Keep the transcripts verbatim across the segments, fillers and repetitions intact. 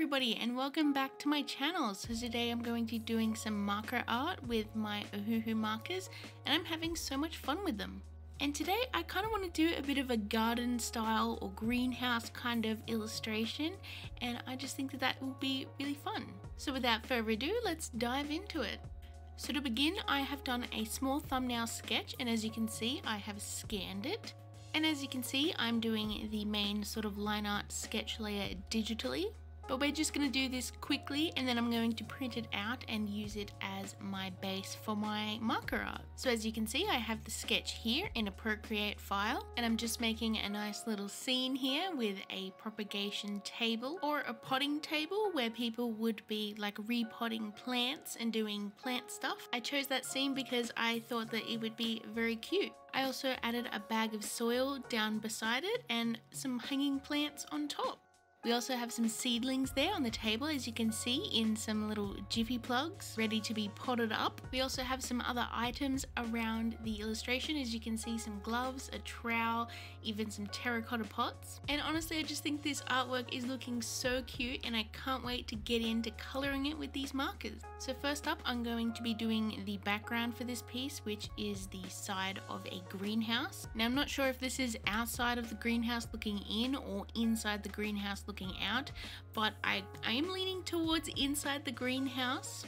everybody and welcome back to my channel. So today I'm going to be doing some marker art with my Ohuhu markers and I'm having so much fun with them. And today I kind of want to do a bit of a garden style or greenhouse kind of illustration, and I just think that that will be really fun. So without further ado, let's dive into it. So to begin, I have done a small thumbnail sketch, and as you can see I have scanned it. And as you can see, I'm doing the main sort of line art sketch layer digitally, but we're just going to do this quickly and then I'm going to print it out and use it as my base for my marker art. So as you can see, I have the sketch here in a Procreate file, and I'm just making a nice little scene here with a propagation table or a potting table where people would be like repotting plants and doing plant stuff. I chose that scene because I thought that it would be very cute. I also added a bag of soil down beside it and some hanging plants on top. We also have some seedlings there on the table, as you can see, in some little jiffy plugs ready to be potted up. We also have some other items around the illustration, as you can see, some gloves, a trowel, even some terracotta pots. And honestly, I just think this artwork is looking so cute and I can't wait to get into colouring it with these markers. So first up, I'm going to be doing the background for this piece, which is the side of a greenhouse. Now, I'm not sure if this is outside of the greenhouse looking in or inside the greenhouse looking out, but I, I am leaning towards inside the greenhouse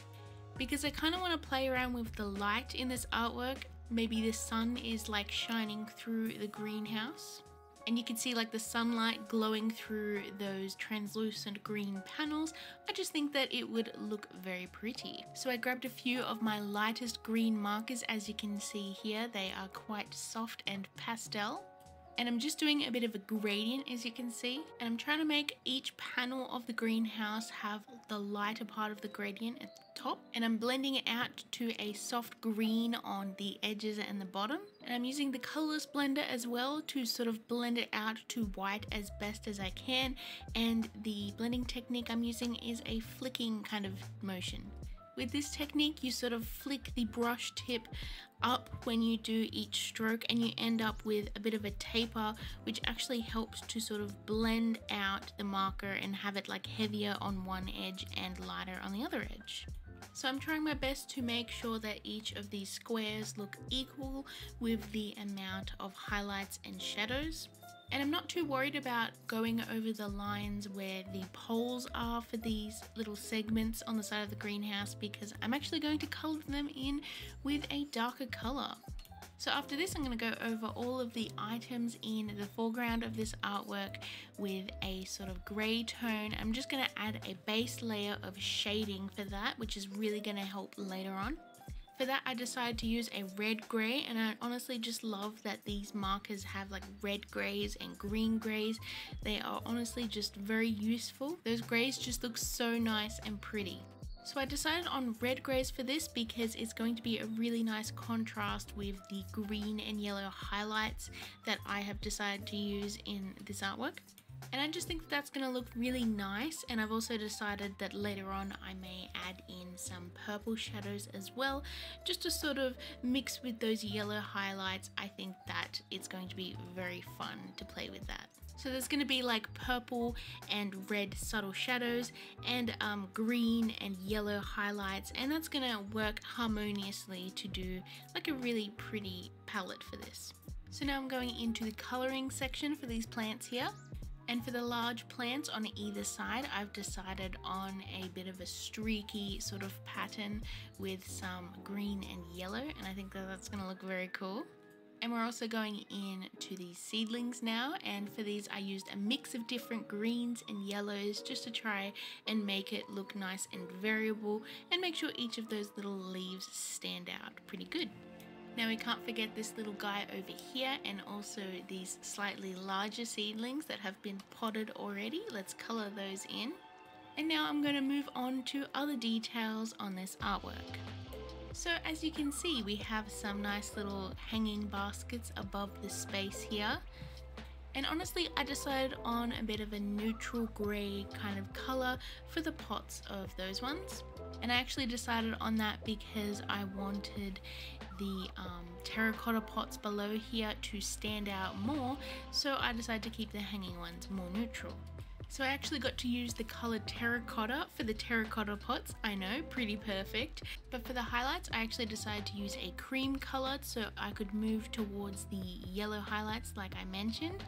because I kind of want to play around with the light in this artwork. Maybe the sun is like shining through the greenhouse and you can see like the sunlight glowing through those translucent green panels. I just think that it would look very pretty. So I grabbed a few of my lightest green markers, as you can see here. They are quite soft and pastel. And I'm just doing a bit of a gradient, as you can see, and I'm trying to make each panel of the greenhouse have the lighter part of the gradient at the top, and I'm blending it out to a soft green on the edges and the bottom. And I'm using the colorless blender as well to sort of blend it out to white as best as I can, and the blending technique I'm using is a flicking kind of motion. With this technique, you sort of flick the brush tip up when you do each stroke and you end up with a bit of a taper, which actually helps to sort of blend out the marker and have it like heavier on one edge and lighter on the other edge. So I'm trying my best to make sure that each of these squares look equal with the amount of highlights and shadows. And I'm not too worried about going over the lines where the poles are for these little segments on the side of the greenhouse because I'm actually going to color them in with a darker color. So after this, I'm going to go over all of the items in the foreground of this artwork with a sort of grey tone. I'm just going to add a base layer of shading for that, which is really going to help later on. For that, I decided to use a red grey, and I honestly just love that these markers have like red greys and green greys. They are honestly just very useful. Those greys just look so nice and pretty. So I decided on red greys for this because it's going to be a really nice contrast with the green and yellow highlights that I have decided to use in this artwork. And I just think that that's going to look really nice, and I've also decided that later on I may add in some purple shadows as well, just to sort of mix with those yellow highlights. I think that it's going to be very fun to play with that. So there's going to be like purple and red subtle shadows and um, green and yellow highlights, and that's going to work harmoniously to do like a really pretty palette for this. So now I'm going into the colouring section for these plants here. And for the large plants on either side, I've decided on a bit of a streaky sort of pattern with some green and yellow, and I think that that's going to look very cool. And we're also going in to these seedlings now, and for these I used a mix of different greens and yellows just to try and make it look nice and variable and make sure each of those little leaves stand out pretty good. Now we can't forget this little guy over here, and also these slightly larger seedlings that have been potted already. Let's colour those in. And now I'm going to move on to other details on this artwork. So as you can see, we have some nice little hanging baskets above the space here. And honestly, I decided on a bit of a neutral grey kind of colour for the pots of those ones. And I actually decided on that because I wanted the um, terracotta pots below here to stand out more, so I decided to keep the hanging ones more neutral. So I actually got to use the colored terracotta for the terracotta pots. I know, pretty perfect. But for the highlights, I actually decided to use a cream color so I could move towards the yellow highlights like I mentioned.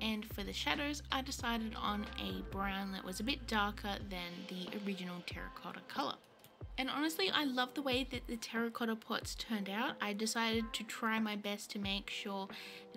And for the shadows, I decided on a brown that was a bit darker than the original terracotta color. And honestly, I love the way that the terracotta pots turned out. I decided to try my best to make sure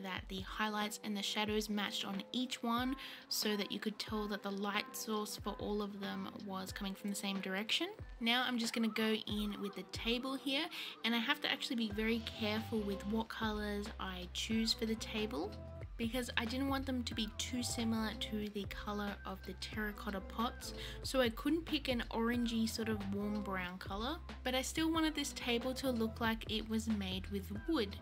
that the highlights and the shadows matched on each one so that you could tell that the light source for all of them was coming from the same direction. Now I'm just going to go in with the table here, and I have to actually be very careful with what colors I choose for the table, because I didn't want them to be too similar to the color of the terracotta pots. So I couldn't pick an orangey sort of warm brown color, but I still wanted this table to look like it was made with wood.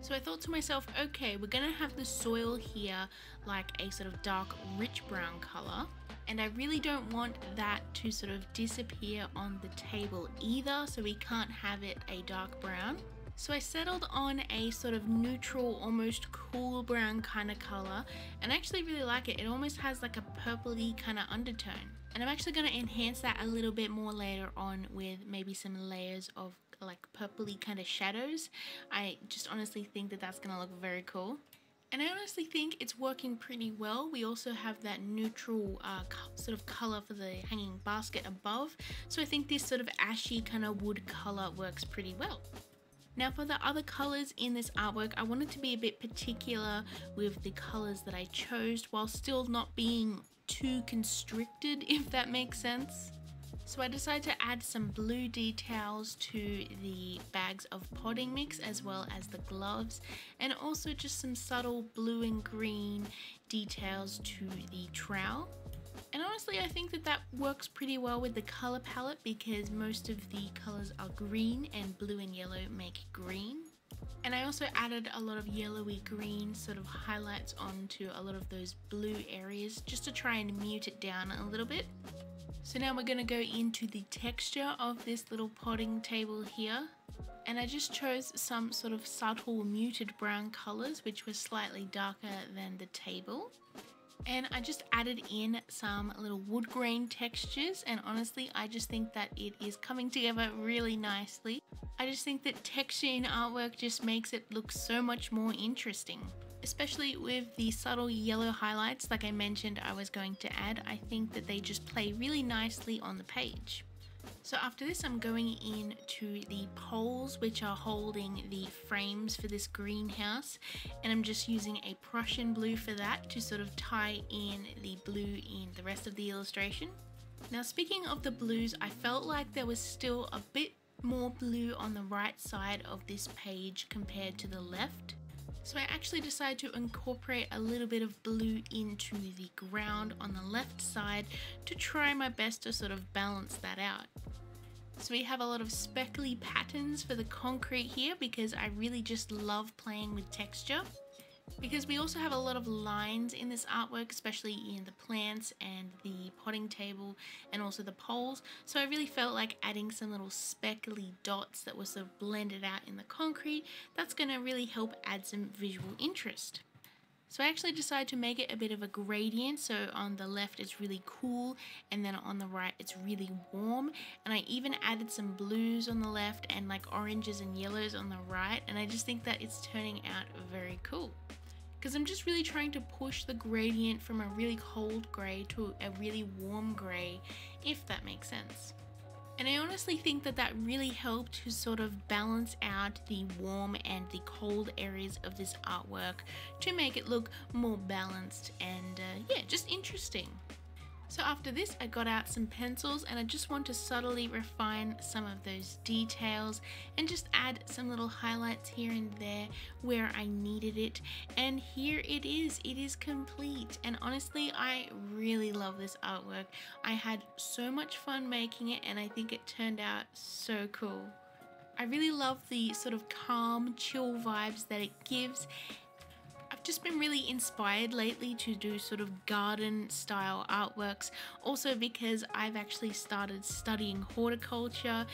So I thought to myself, okay, we're gonna have the soil here like a sort of dark, rich brown color. And I really don't want that to sort of disappear on the table either, so we can't have it a dark brown. So I settled on a sort of neutral, almost cool brown kind of color, and I actually really like it. It almost has like a purpley kind of undertone, and I'm actually going to enhance that a little bit more later on with maybe some layers of like purpley kind of shadows. I just honestly think that that's going to look very cool. And I honestly think it's working pretty well. We also have that neutral uh, sort of color for the hanging basket above. So I think this sort of ashy kind of wood color works pretty well. Now for the other colors in this artwork, I wanted to be a bit particular with the colors that I chose while still not being too constricted, if that makes sense. So I decided to add some blue details to the bags of potting mix as well as the gloves, and also just some subtle blue and green details to the trowel. And honestly, I think that that works pretty well with the color palette, because most of the colors are green, and blue and yellow make green. And I also added a lot of yellowy green sort of highlights onto a lot of those blue areas just to try and mute it down a little bit. So now we're going to go into the texture of this little potting table here. And I just chose some sort of subtle muted brown colors, which were slightly darker than the table. And I just added in some little wood grain textures, and honestly I just think that it is coming together really nicely. I just think that texture in artwork just makes it look so much more interesting. Especially with the subtle yellow highlights like I mentioned I was going to add, I think that they just play really nicely on the page. So after this I'm going in to the poles which are holding the frames for this greenhouse, and I'm just using a Prussian blue for that to sort of tie in the blue in the rest of the illustration. Now speaking of the blues, I felt like there was still a bit more blue on the right side of this page compared to the left. So I actually decided to incorporate a little bit of blue into the ground on the left side to try my best to sort of balance that out. So we have a lot of speckly patterns for the concrete here, because I really just love playing with texture. Because we also have a lot of lines in this artwork, especially in the plants and the potting table and also the poles. So I really felt like adding some little speckly dots that were sort of blended out in the concrete. That's going to really help add some visual interest. So I actually decided to make it a bit of a gradient, so on the left it's really cool and then on the right it's really warm, and I even added some blues on the left and like oranges and yellows on the right, and I just think that it's turning out very cool. Because I'm just really trying to push the gradient from a really cold grey to a really warm grey, if that makes sense. And I honestly think that that really helped to sort of balance out the warm and the cold areas of this artwork to make it look more balanced and uh, yeah, just interesting. So after this I got out some pencils, and I just want to subtly refine some of those details and just add some little highlights here and there where I needed it, and here it is, it is complete. And honestly I really love this artwork. I had so much fun making it, and I think it turned out so cool. I really love the sort of calm, chill vibes that it gives. just been really inspired lately to do sort of garden style artworks, also because I've actually started studying horticulture,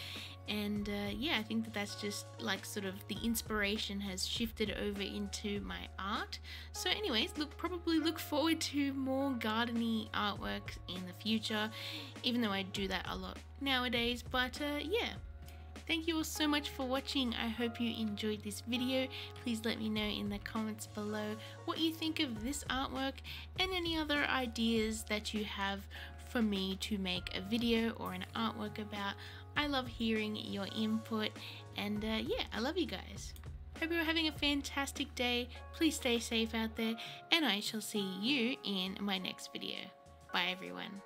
and uh, yeah, I think that that's just like sort of the inspiration has shifted over into my art. So anyways, look, probably look forward to more gardeny artworks in the future, even though I do that a lot nowadays, but uh, yeah. Thank you all so much for watching. I hope you enjoyed this video. Please let me know in the comments below what you think of this artwork and any other ideas that you have for me to make a video or an artwork about. I love hearing your input, and uh, yeah, I love you guys. Hope you're having a fantastic day. Please stay safe out there, and I shall see you in my next video. Bye everyone.